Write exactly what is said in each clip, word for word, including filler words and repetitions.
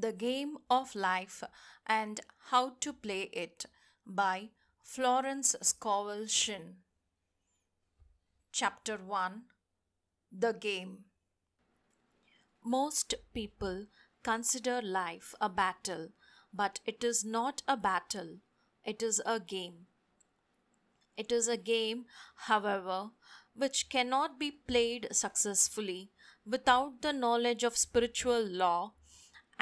The Game of Life and How to Play It by Florence Scovel Shinn. Chapter one. The Game. Most people consider life a battle, but it is not a battle. It is a game. It is a game, however, which cannot be played successfully without the knowledge of spiritual law,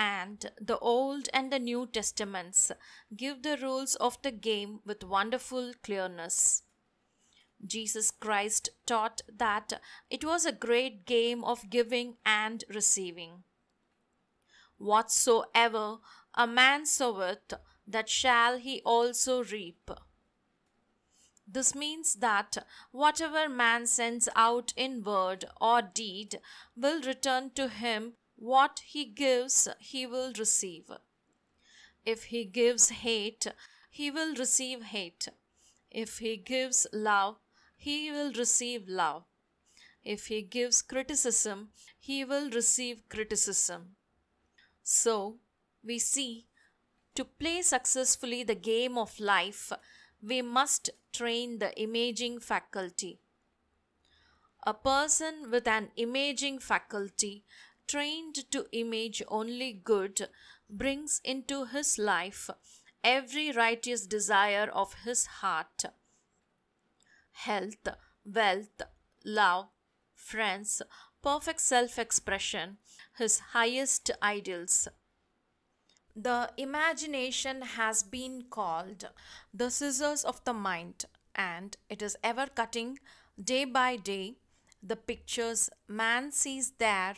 and the Old and the New Testaments give the rules of the game with wonderful clearness. Jesus Christ taught that it was a great game of giving and receiving. Whatsoever a man soweth, that shall he also reap. This means that whatever man sends out in word or deed will return to him. What he gives, he will receive. If he gives hate, he will receive hate. If he gives love, he will receive love. If he gives criticism, he will receive criticism. So, we see, to play successfully the game of life, we must train the imaging faculty. A person with an imaging faculty, trained to image only good, brings into his life every righteous desire of his heart. Health, wealth, love, friends, perfect self-expression, his highest ideals. The imagination has been called the scissors of the mind, and it is ever cutting day by day the pictures man sees there,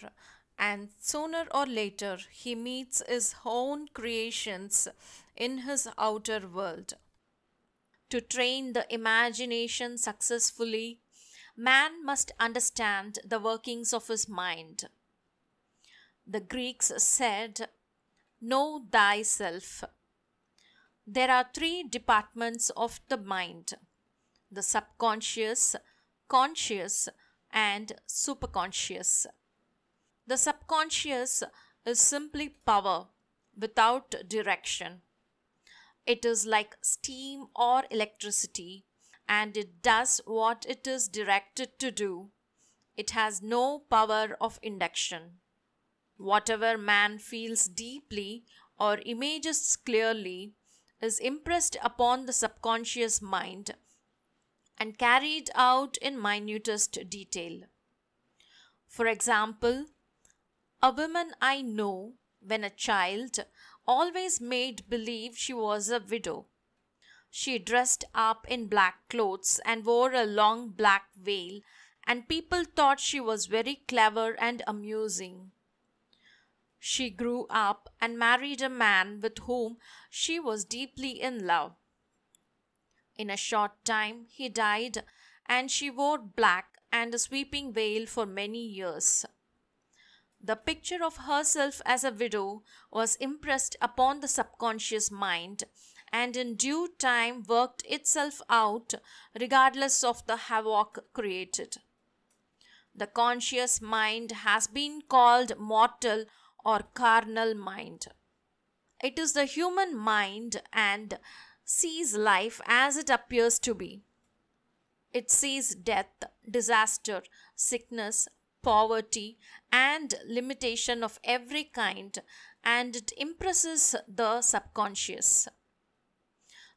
and sooner or later he meets his own creations in his outer world. To train the imagination successfully, man must understand the workings of his mind. The Greeks said, "Know thyself." There are three departments of the mind: the subconscious, conscious, and superconscious. The subconscious is simply power without direction. It is like steam or electricity, and it does what it is directed to do. It has no power of induction. Whatever man feels deeply or images clearly is impressed upon the subconscious mind and carried out in minutest detail. For example, a woman I know, when a child, always made believe she was a widow. She dressed up in black clothes and wore a long black veil, and people thought she was very clever and amusing. She grew up and married a man with whom she was deeply in love. In a short time, he died, and she wore black and a sweeping veil for many years. The picture of herself as a widow was impressed upon the subconscious mind, and in due time worked itself out regardless of the havoc created. The conscious mind has been called mortal or carnal mind. It is the human mind and sees life as it appears to be. It sees death, disaster, sickness, poverty, and limitation of every kind, and it impresses the subconscious.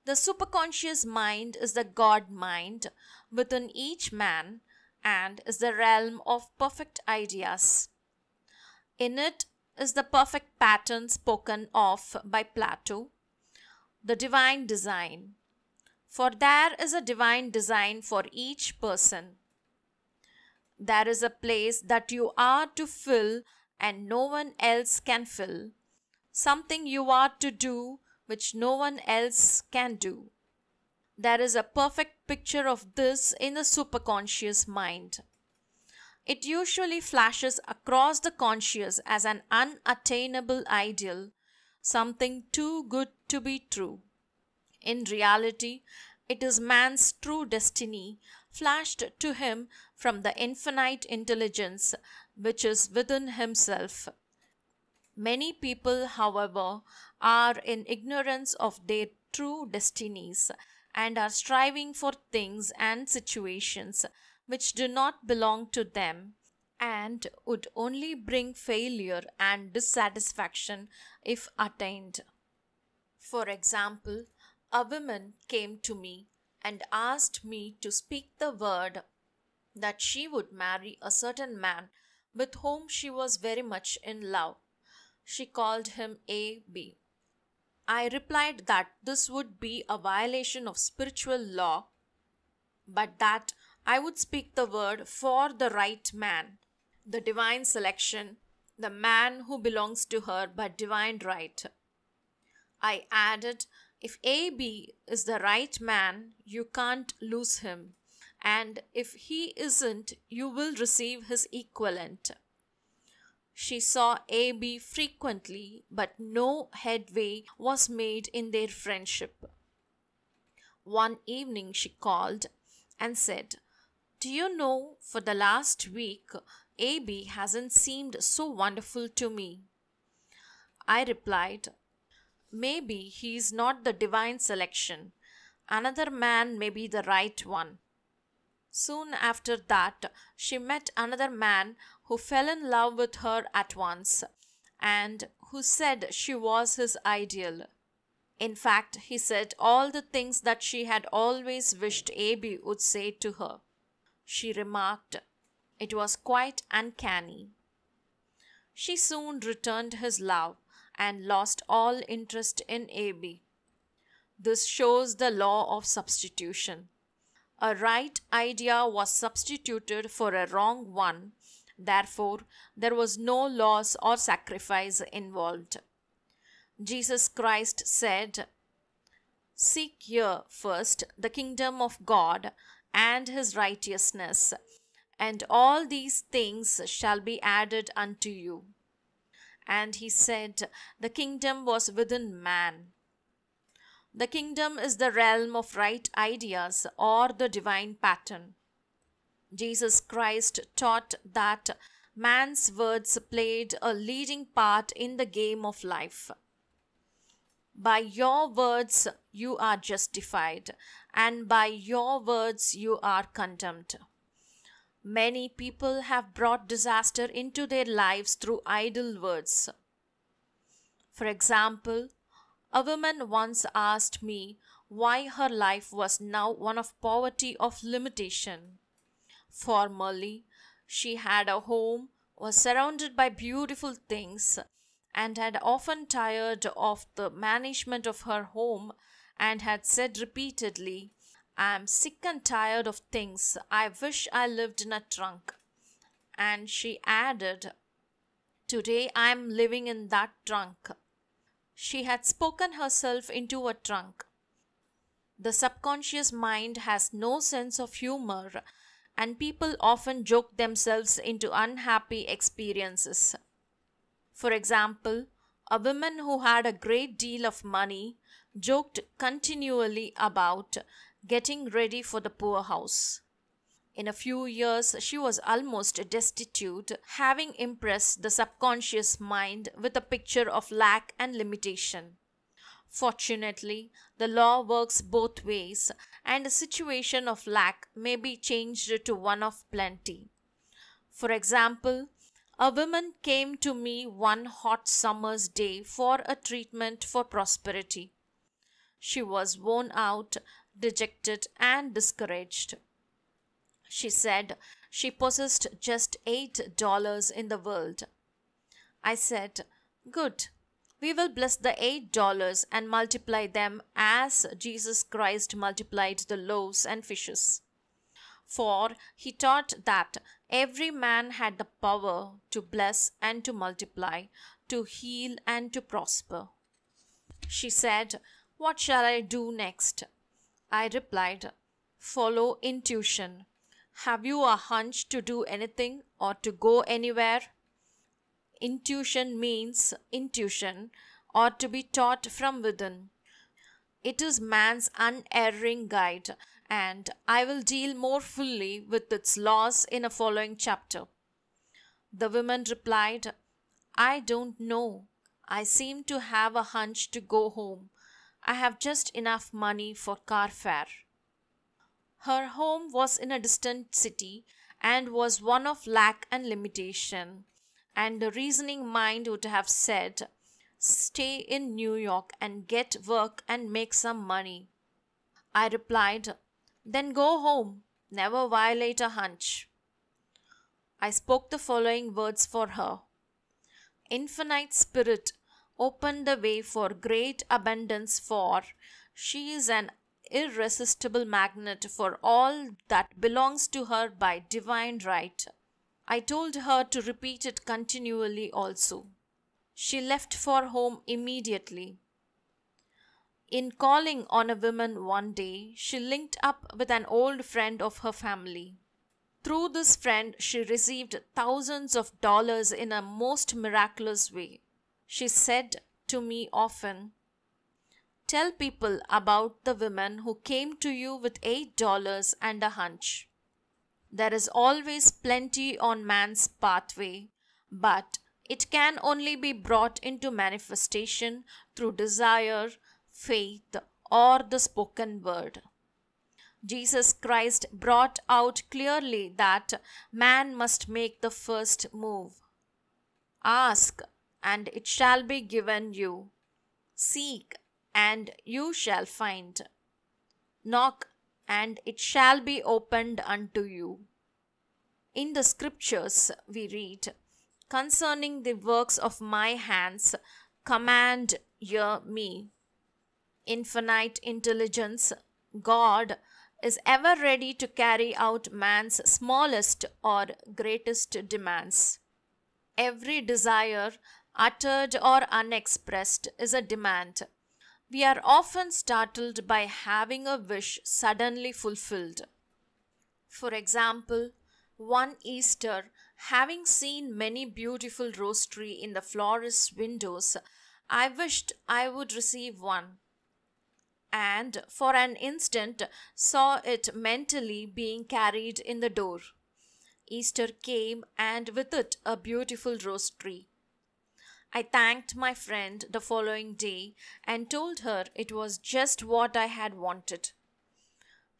The superconscious mind is the God mind within each man, and is the realm of perfect ideas. In it is the perfect pattern spoken of by Plato, the divine design. For there is a divine design for each person. There is a place that you are to fill and no one else can fill. Something you are to do which no one else can do. There is a perfect picture of this in the superconscious mind. It usually flashes across the conscious as an unattainable ideal, something too good to be true. In reality, it is man's true destiny flashed to him from the infinite intelligence which is within himself. Many people, however, are in ignorance of their true destinies and are striving for things and situations which do not belong to them and would only bring failure and dissatisfaction if attained. For example, a woman came to me and asked me to speak the word that she would marry a certain man with whom she was very much in love. She called him A B. I replied that this would be a violation of spiritual law, but that I would speak the word for the right man, the divine selection, the man who belongs to her by divine right. I added, if A B is the right man, you can't lose him, and if he isn't, you will receive his equivalent. She saw A B frequently, but no headway was made in their friendship. One evening she called and said, "Do you know, for the last week, A B hasn't seemed so wonderful to me." I replied, "Maybe he is not the divine selection. Another man may be the right one." Soon after that, she met another man who fell in love with her at once and who said she was his ideal. In fact, he said all the things that she had always wished A B would say to her. She remarked, "It was quite uncanny." She soon returned his love and lost all interest in A B. This shows the law of substitution. A right idea was substituted for a wrong one. Therefore, there was no loss or sacrifice involved. Jesus Christ said, "Seek ye first the kingdom of God and his righteousness, and all these things shall be added unto you." And he said, the kingdom was within man. The kingdom is the realm of right ideas or the divine pattern. Jesus Christ taught that man's words played a leading part in the game of life. By your words you are justified, and by your words you are condemned. Many people have brought disaster into their lives through idle words. For example, a woman once asked me why her life was now one of poverty of limitation. Formerly, she had a home, was surrounded by beautiful things, and had often tired of the management of her home and had said repeatedly, "I am sick and tired of things. I wish I lived in a trunk." And she added, "Today I am living in that trunk." She had spoken herself into a trunk. The subconscious mind has no sense of humor, and people often joke themselves into unhappy experiences. For example, a woman who had a great deal of money joked continually about getting ready for the poorhouse. In a few years, she was almost destitute, having impressed the subconscious mind with a picture of lack and limitation. Fortunately, the law works both ways, and a situation of lack may be changed to one of plenty. For example, a woman came to me one hot summer's day for a treatment for prosperity. She was worn out, dejected, and discouraged. She said she possessed just eight dollars in the world. I said, "Good, we will bless the eight dollars and multiply them as Jesus Christ multiplied the loaves and fishes." For he taught that every man had the power to bless and to multiply, to heal and to prosper. She said, "What shall I do next?" I replied, "Follow intuition. Have you a hunch to do anything or to go anywhere?" Intuition means intuition, or to be taught from within. It is man's unerring guide, and I will deal more fully with its laws in a following chapter. The woman replied, I don't know. I seem to have a hunch to go home. I have just enough money for car fare. Her home was in a distant city and was one of lack and limitation, and the reasoning mind would have said, "Stay in New York and get work and make some money." I replied, "Then go home. Never violate a hunch." I spoke the following words for her. Infinite Spirit, open the way for great abundance, for she is an irresistible magnet for all that belongs to her by divine right. I told her to repeat it continually also. She left for home immediately. In calling on a woman one day, she linked up with an old friend of her family. Through this friend, she received thousands of dollars in a most miraculous way. She said to me often, "Tell people about the women who came to you with eight dollars and a hunch." There is always plenty on man's pathway, but it can only be brought into manifestation through desire, faith, or the spoken word. Jesus Christ brought out clearly that man must make the first move. Ask, and it shall be given you. Seek, and you shall find. Knock, and it shall be opened unto you. In the scriptures we read, "Concerning the works of my hands, command ye me." Infinite intelligence, God, is ever ready to carry out man's smallest or greatest demands. Every desire, uttered or unexpressed, is a demand. We are often startled by having a wish suddenly fulfilled. For example, one Easter, having seen many beautiful rosary in the florist's windows, I wished I would receive one, and for an instant saw it mentally being carried in the door. Easter came, and with it a beautiful rose tree. I thanked my friend the following day and told her it was just what I had wanted.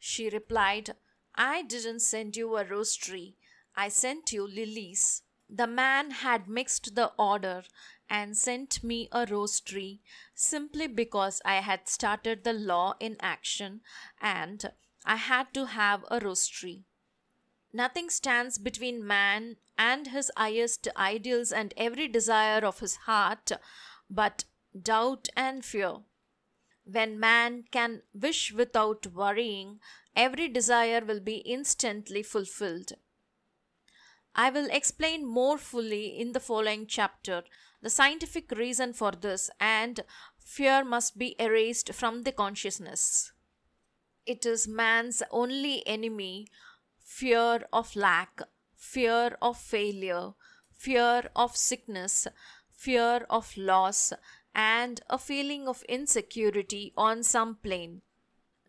She replied, "I didn't send you a rose tree. I sent you lilies." The man had mixed the order and sent me a rose tree simply because I had started the law in action and I had to have a rose tree. Nothing stands between man and his highest ideals and every desire of his heart but doubt and fear. When man can wish without worrying, every desire will be instantly fulfilled. I will explain more fully in the following chapter the scientific reason for this, and fear must be erased from the consciousness. It is man's only enemy, fear of lack, fear of failure, fear of sickness, fear of loss, and a feeling of insecurity on some plane.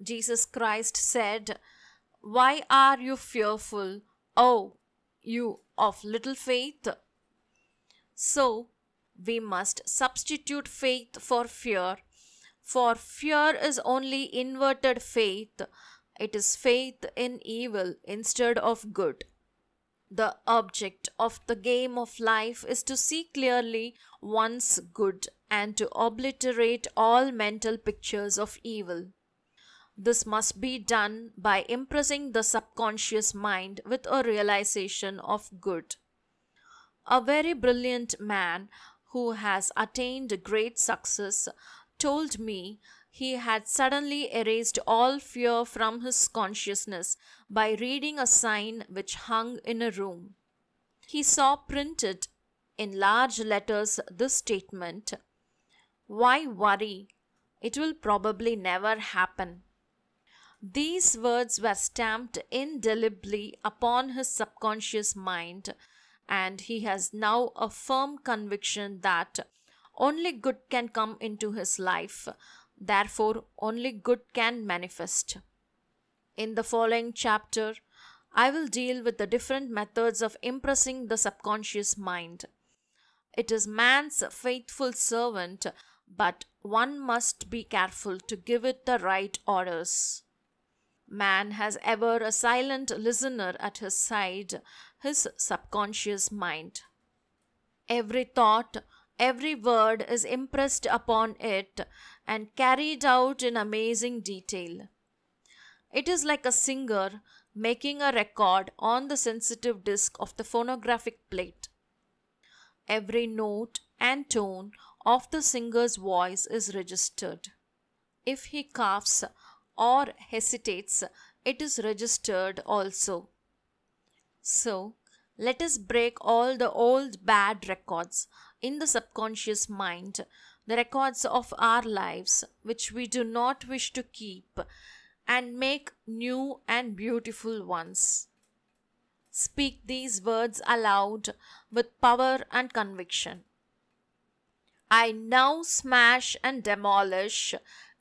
Jesus Christ said, "Why are you fearful, oh, you of little faith?" So, we must substitute faith for fear, for fear is only inverted faith. It is faith in evil instead of good. The object of the game of life is to see clearly one's good and to obliterate all mental pictures of evil. This must be done by impressing the subconscious mind with a realization of good. A very brilliant man who has attained great success told me he had suddenly erased all fear from his consciousness by reading a sign which hung in a room. He saw printed in large letters this statement, "Why worry? It will probably never happen." These words were stamped indelibly upon his subconscious mind, and he has now a firm conviction that only good can come into his life, therefore only good can manifest. In the following chapter, I will deal with the different methods of impressing the subconscious mind. It is man's faithful servant, but one must be careful to give it the right orders. Man has ever a silent listener at his side, his subconscious mind. Every thought, every word is impressed upon it and carried out in amazing detail. It is like a singer making a record on the sensitive disc of the phonographic plate. Every note and tone of the singer's voice is registered. If he coughs or hesitates, it is registered also. So, let us break all the old bad records in the subconscious mind, the records of our lives which we do not wish to keep, and make new and beautiful ones. Speak these words aloud with power and conviction. I now smash and demolish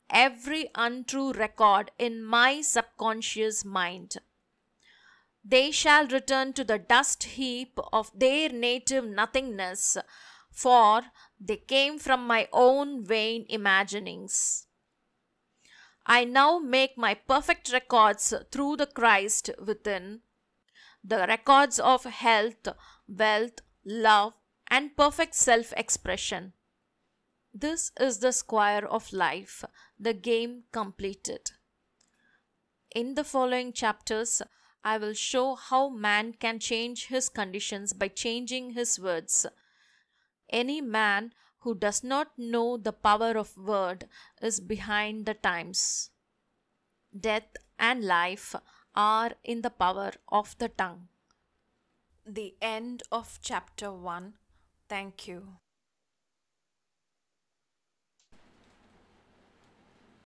every untrue record in my subconscious mind. They shall return to the dust heap of their native nothingness, for they came from my own vain imaginings. I now make my perfect records through the Christ within, the records of health, wealth, love, and perfect self-expression. This is the square of life, the game completed. In the following chapters, I will show how man can change his conditions by changing his words. Any man who does not know the power of word is behind the times. Death and life are in the power of the tongue. The end of chapter one. Thank you.